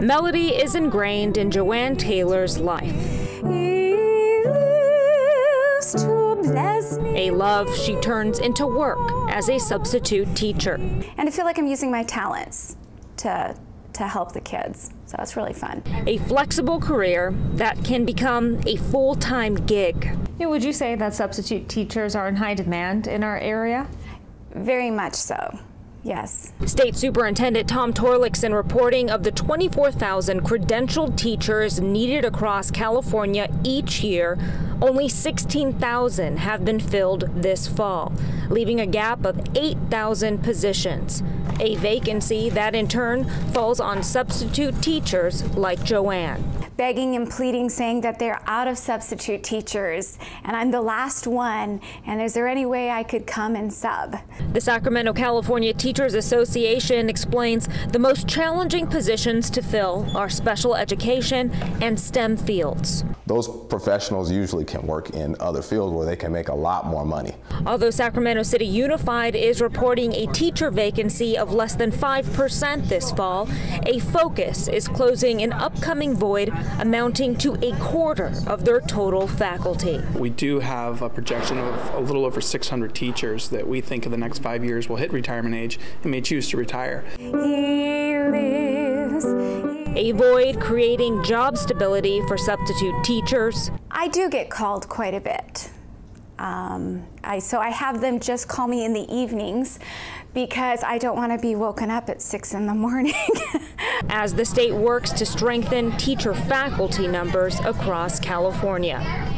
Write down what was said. Melody is ingrained in Joanne Taylor's life. A love she turns into work as a substitute teacher. And I feel like I'm using my talents to help the kids, so it's really fun. A flexible career that can become a full-time gig. Yeah, would you say that substitute teachers are in high demand in our area? Very much so, yes. State Superintendent Tom Torlakson reporting of the 24,000 credentialed teachers needed across California each year, only 16,000 have been filled this fall, leaving a gap of 8,000 positions, a vacancy that in turn falls on substitute teachers like Joanne. Begging and pleading, saying that they're out of substitute teachers and I'm the last one, and is there any way I could come and sub? The Sacramento California Teachers Association explains the most challenging positions to fill are special education and STEM fields. Those professionals usually can work in other fields where they can make a lot more money. Although Sacramento City Unified is reporting a teacher vacancy of less than 5% this fall, a focus is closing an upcoming void amounting to a quarter of their total faculty. We do have a projection of a little over 600 teachers that we think in the next 5 years will hit retirement age and may choose to retire. A void creating job stability for substitute teachers. I do get called quite a bit. So I have them just call me in the evenings because I don't want to be woken up at 6 in the morning. As the state works to strengthen teacher faculty numbers across California.